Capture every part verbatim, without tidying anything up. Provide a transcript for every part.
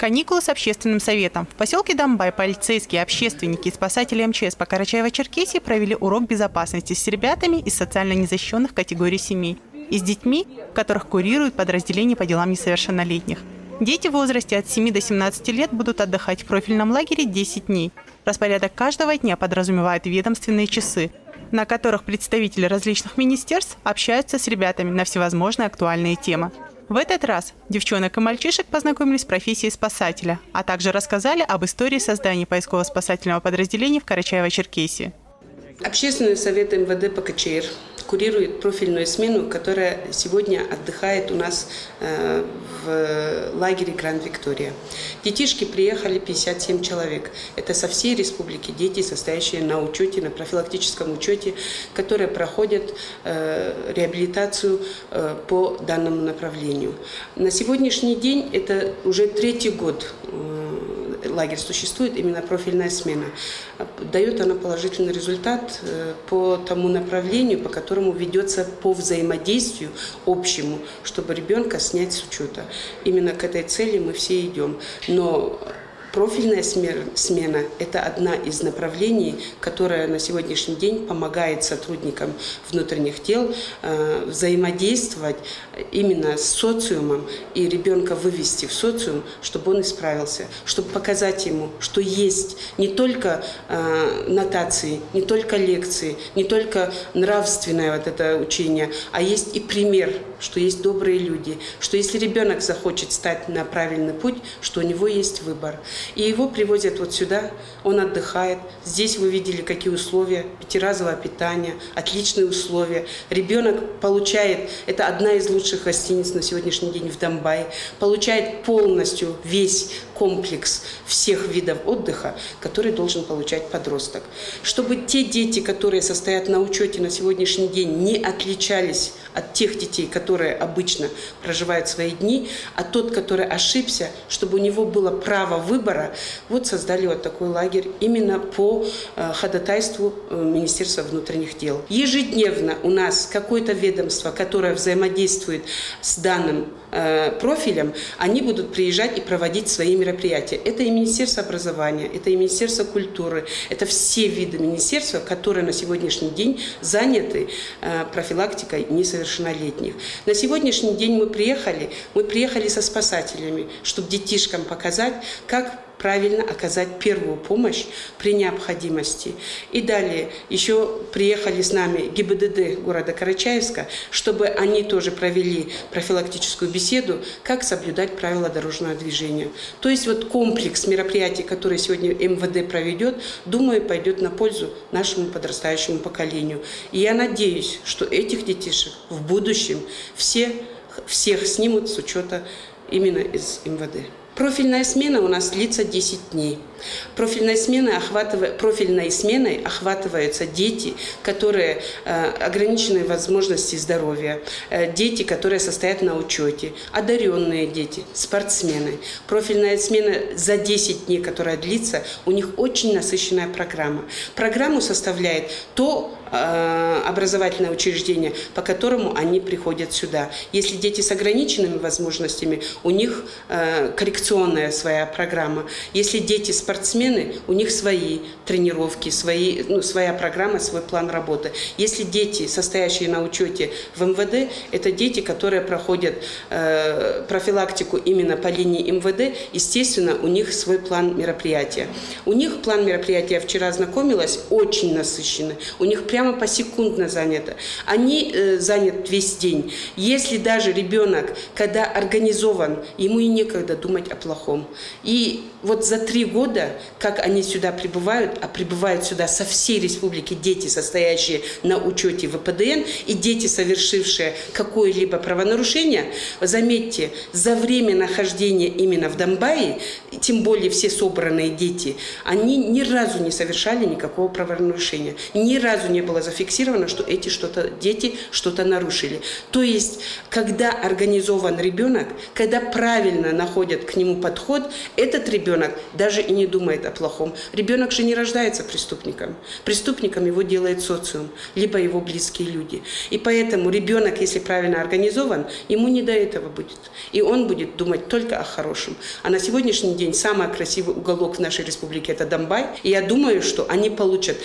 Каникулы с общественным советом. В поселке Домбай полицейские, общественники и спасатели эм че эс по Карачаево-Черкесии провели урок безопасности с ребятами из социально незащищенных категорий семей и с детьми, которых курируют подразделения по делам несовершеннолетних. Дети в возрасте от семи до семнадцати лет будут отдыхать в профильном лагере десять дней. Распорядок каждого дня подразумевает ведомственные часы, на которых представители различных министерств общаются с ребятами на всевозможные актуальные темы. В этот раз девчонок и мальчишек познакомились с профессией спасателя, а также рассказали об истории создания поисково-спасательного подразделения в Карачаево-Черкесии. Общественный совет эм вэ дэ по ка че эр курирует профильную смену, которая сегодня отдыхает у нас в лагере Гранд Виктория. Детишки приехали пятьдесят семь человек. Это со всей республики дети, состоящие на учете, на профилактическом учете, которые проходят реабилитацию по данному направлению. На сегодняшний день это уже третий год лагерь существует, именно профильная смена. Дает она положительный результат по тому направлению, по которому ведется по взаимодействию общему, чтобы ребенка снять с учета. Именно к этой цели мы все идем. Но профильная смена – это одна из направлений, которая на сегодняшний день помогает сотрудникам внутренних дел взаимодействовать именно с социумом и ребенка вывести в социум, чтобы он исправился, чтобы показать ему, что есть не только нотации, не только лекции, не только нравственное вот это учение, а есть и пример, что есть добрые люди, что если ребенок захочет стать на правильный путь, что у него есть выбор. И его привозят вот сюда, он отдыхает. Здесь вы видели, какие условия, пятиразовое питание, отличные условия. Ребенок получает, это одна из лучших гостиниц на сегодняшний день в Домбае, получает полностью весь комплекс всех видов отдыха, который должен получать подросток. Чтобы те дети, которые состоят на учете на сегодняшний день, не отличались от тех детей, которые обычно проживают свои дни, а тот, который ошибся, чтобы у него было право выбора, вот создали вот такой лагерь именно по ходатайству Министерства внутренних дел. Ежедневно у нас какое-то ведомство, которое взаимодействует с данным профилем, они будут приезжать и проводить свои мероприятия. Это и Министерство образования, это и Министерство культуры, это все виды министерства, которые на сегодняшний день заняты профилактикой несовершеннолетних. На сегодняшний день мы приехали, мы приехали со спасателями, чтобы детишкам показать, как правильно оказать первую помощь при необходимости. И далее еще приехали с нами гэ и бэ дэ дэ города Карачаевска, чтобы они тоже провели профилактическую беседу, как соблюдать правила дорожного движения. То есть вот комплекс мероприятий, которые сегодня эм вэ дэ проведет, думаю, пойдет на пользу нашему подрастающему поколению. И я надеюсь, что этих детишек в будущем все, всех снимут с учета именно из эм вэ дэ. Профильная смена у нас длится десять дней. Профильной сменой, охватывая, профильной сменой охватываются дети, которые э, ограничены возможности здоровья, э, дети, которые состоят на учете, одаренные дети, спортсмены. Профильная смена за десять дней, которая длится, у них очень насыщенная программа. Программу составляет то э, образовательное учреждение, по которому они приходят сюда. Если дети с ограниченными возможностями, у них э, коррекционная своя программа. Если дети с спортсмены, у них свои тренировки, свои, ну, своя программа, свой план работы. Если дети, состоящие на учете в эм вэ дэ, это дети, которые проходят э, профилактику именно по линии эм вэ дэ, естественно, у них свой план мероприятия. У них план мероприятия, я вчера ознакомилась, очень насыщенный. У них прямо посекундно занято. Они э, заняты весь день. Если даже ребенок, когда организован, ему и некогда думать о плохом. И вот за три года, как они сюда прибывают, а прибывают сюда со всей республики дети, состоящие на учете вэ пэ дэ эн, и дети, совершившие какое-либо правонарушение, заметьте, за время нахождения именно в Домбае, тем более все собранные дети, они ни разу не совершали никакого правонарушения. Ни разу не было зафиксировано, что эти что-то, дети что-то нарушили. То есть, когда организован ребенок, когда правильно находят к нему подход, этот ребенок даже и не думает о плохом. Ребенок же не рождается преступником. Преступником его делает социум, либо его близкие люди. И поэтому ребенок, если правильно организован, ему не до этого будет. И он будет думать только о хорошем. А на сегодняшний день самый красивый уголок в нашей республике – это Домбай. И я думаю, что они получат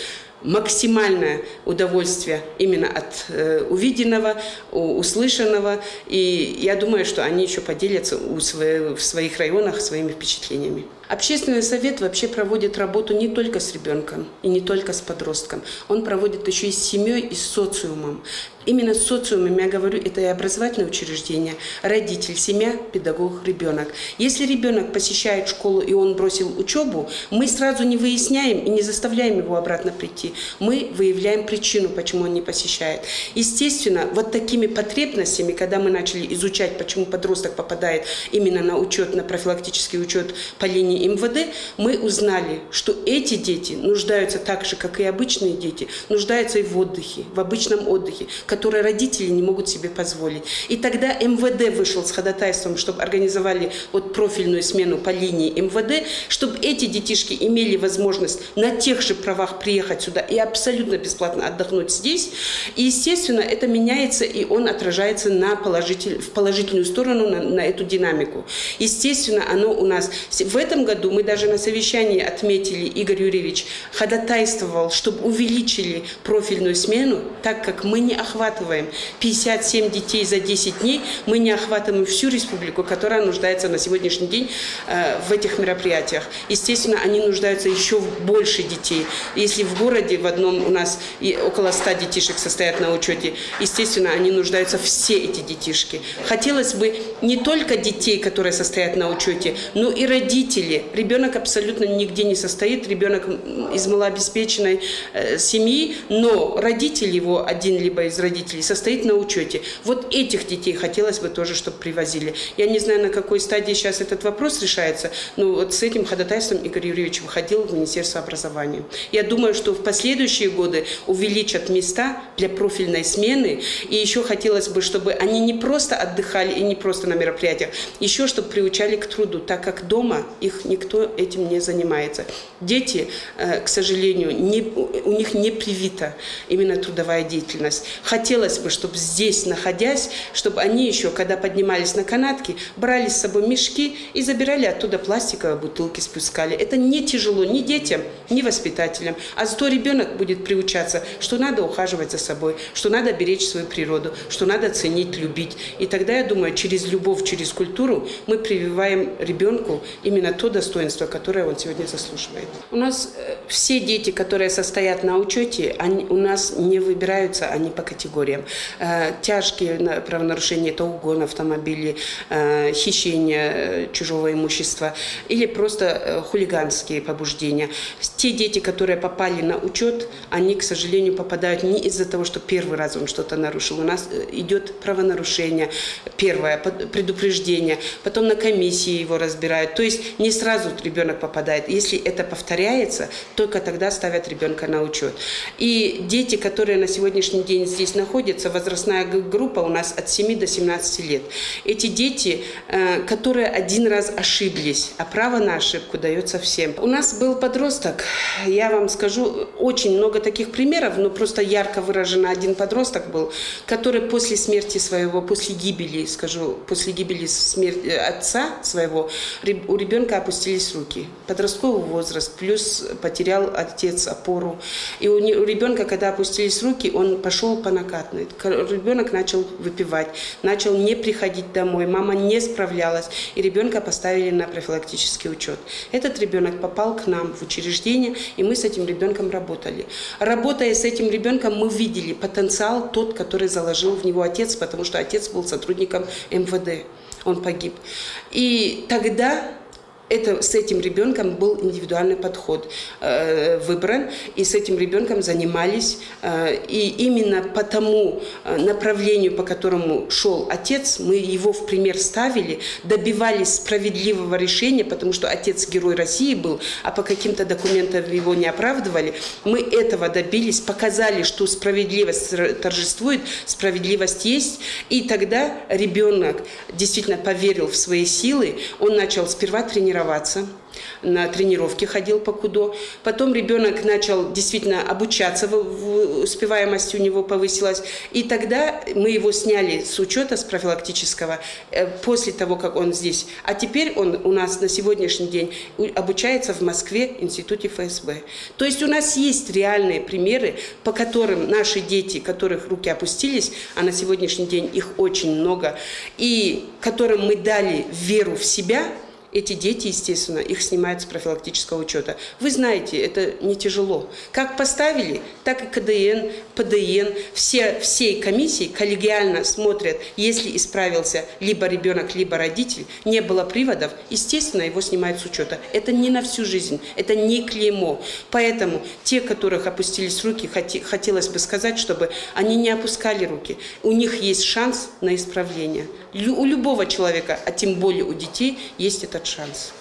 максимальное удовольствие именно от э, увиденного, услышанного. И я думаю, что они еще поделятся у свои, в своих районах своими впечатлениями. Общественный совет вообще проводит работу не только с ребенком и не только с подростком. Он проводит еще и с семьей, и с социумом. Именно с социумом, я говорю, это и образовательное учреждение, родитель, семья, педагог, ребенок. Если ребенок посещает школу и он бросил учебу, мы сразу не выясняем и не заставляем его обратно прийти. Мы выявляем причину, почему он не посещает. Естественно, вот такими потребностями, когда мы начали изучать, почему подросток попадает именно на учет, на профилактический учет по линии эм вэ дэ, мы узнали, что эти дети нуждаются так же, как и обычные дети, нуждаются и в отдыхе, в обычном отдыхе, который родители не могут себе позволить. И тогда эм вэ дэ вышел с ходатайством, чтобы организовали вот профильную смену по линии эм вэ дэ, чтобы эти детишки имели возможность на тех же правах приехать сюда и абсолютно бесплатно отдохнуть здесь. И, естественно, это меняется, и он отражается на положитель, в положительную сторону, на, на эту динамику. Естественно, оно у нас в этом году мы даже на совещании отметили, Игорь Юрьевич ходатайствовал, чтобы увеличили профильную смену, так как мы не охватываем пятьдесят семь детей за десять дней, мы не охватываем всю республику, которая нуждается на сегодняшний день э, в этих мероприятиях. Естественно, они нуждаются еще в больше детей. Если в городе в одном у нас и около ста детишек состоят на учете, естественно, они нуждаются все эти детишки. Хотелось бы не только детей, которые состоят на учете, но и родителей. Ребенок абсолютно нигде не состоит, ребенок из малообеспеченной э, семьи, но родитель его, один либо из родителей, состоит на учете. Вот этих детей хотелось бы тоже, чтобы привозили. Я не знаю, на какой стадии сейчас этот вопрос решается, но вот с этим ходатайством Игорь Юрьевич выходил в Министерство образования. Я думаю, что в последующие годы увеличат места для профильной смены, и еще хотелось бы, чтобы они не просто отдыхали и не просто на мероприятиях, еще чтобы приучали к труду, так как дома их никто этим не занимается. Дети, к сожалению, не, у них не привита именно трудовая деятельность. Хотелось бы, чтобы здесь, находясь, чтобы они еще, когда поднимались на канатки, брали с собой мешки и забирали оттуда пластиковые бутылки, спускали. Это не тяжело ни детям, ни воспитателям. А зато ребенок будет приучаться, что надо ухаживать за собой, что надо беречь свою природу, что надо ценить, любить. И тогда, я думаю, через любовь, через культуру мы прививаем ребенку именно то достоинство, которое он сегодня заслуживает. У нас все дети, которые состоят на учете, они у нас не выбираются, они по категориям. Тяжкие правонарушения – это угон автомобилей, хищение чужого имущества или просто хулиганские побуждения. Те дети, которые попали на учет, они, к сожалению, попадают не из-за того, что первый раз он что-то нарушил. У нас идет правонарушение, первое предупреждение, потом на комиссии его разбирают. То есть не сразу ребенок попадает. Если это повторяется, только тогда ставят ребенка на учет. И дети, которые на сегодняшний день здесь находятся, возрастная группа у нас от семи до семнадцати лет. Эти дети, которые один раз ошиблись, а право на ошибку дается всем. У нас был подросток, я вам скажу, очень много таких примеров, но просто ярко выражен один подросток был, который после смерти своего, после гибели, скажу, после гибели смерти отца своего, у ребенка опустились руки. Подростковый возраст, плюс потерял отец опору. И у ребенка, когда опустились руки, он пошел по накатной. Ребенок начал выпивать, начал не приходить домой, мама не справлялась, и ребенка поставили на профилактический учет. Этот ребенок попал к нам в учреждение, и мы с этим ребенком работали. Работая с этим ребенком, мы видели потенциал тот, который заложил в него отец, потому что отец был сотрудником эм вэ дэ. Он погиб. И тогда Это, с этим ребенком был индивидуальный подход э, выбран, и с этим ребенком занимались. Э, и именно по тому направлению, по которому шел отец, мы его в пример ставили, добивались справедливого решения, потому что отец герой России был, а по каким-то документам его не оправдывали. Мы этого добились, показали, что справедливость торжествует, справедливость есть. И тогда ребенок действительно поверил в свои силы, он начал сперва тренироваться. Тренироваться. на тренировки ходил по КУДО. Потом ребенок начал действительно обучаться, успеваемость у него повысилась. И тогда мы его сняли с учета, с профилактического, после того, как он здесь. А теперь он у нас на сегодняшний день обучается в Москве, в институте Ф С Б. То есть у нас есть реальные примеры, по которым наши дети, которых руки опустились, а на сегодняшний день их очень много, и которым мы дали веру в себя, эти дети, естественно, их снимают с профилактического учета. Вы знаете, это не тяжело. Как поставили, так и К Д Н, П Д Н, все, всей комиссии коллегиально смотрят, если исправился либо ребенок, либо родитель, не было приводов, естественно, его снимают с учета. Это не на всю жизнь, это не клеймо. Поэтому те, которых опустились руки, хотелось бы сказать, чтобы они не опускали руки. У них есть шанс на исправление. У любого человека, а тем более у детей, есть этот шанс.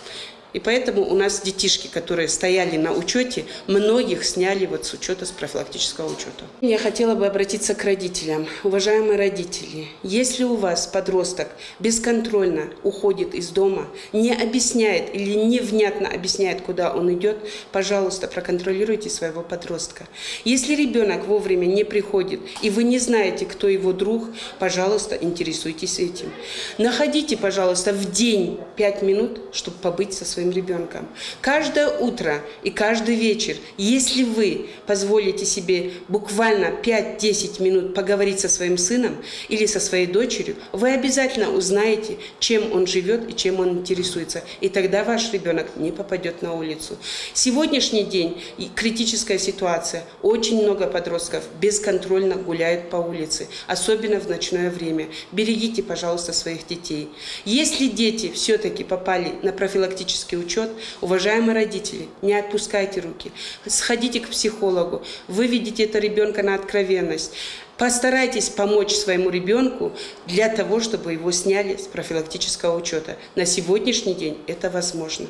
И поэтому у нас детишки, которые стояли на учете, многих сняли вот с учета, с профилактического учета. Я хотела бы обратиться к родителям. Уважаемые родители, если у вас подросток бесконтрольно уходит из дома, не объясняет или невнятно объясняет, куда он идет, пожалуйста, проконтролируйте своего подростка. Если ребенок вовремя не приходит, и вы не знаете, кто его друг, пожалуйста, интересуйтесь этим. Находите, пожалуйста, в день пять минут, чтобы побыть со своим ребенком. Каждое утро и каждый вечер, если вы позволите себе буквально пять-десять минут поговорить со своим сыном или со своей дочерью, вы обязательно узнаете, чем он живет и чем он интересуется. И тогда ваш ребенок не попадет на улицу. Сегодняшний день критическая ситуация. Очень много подростков бесконтрольно гуляют по улице, особенно в ночное время. Берегите, пожалуйста, своих детей. Если дети все-таки попали на профилактический учет, уважаемые родители, не отпускайте руки, сходите к психологу, выведите этого ребенка на откровенность, постарайтесь помочь своему ребенку для того, чтобы его сняли с профилактического учета. На сегодняшний день это возможно.